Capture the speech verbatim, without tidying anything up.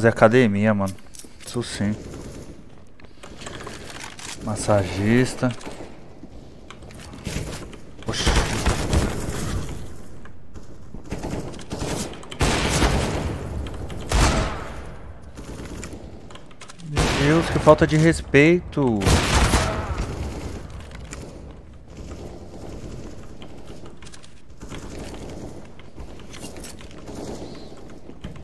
fazer academia, mano. Isso sim. Massagista. Oxi. Meu Deus, que falta de respeito.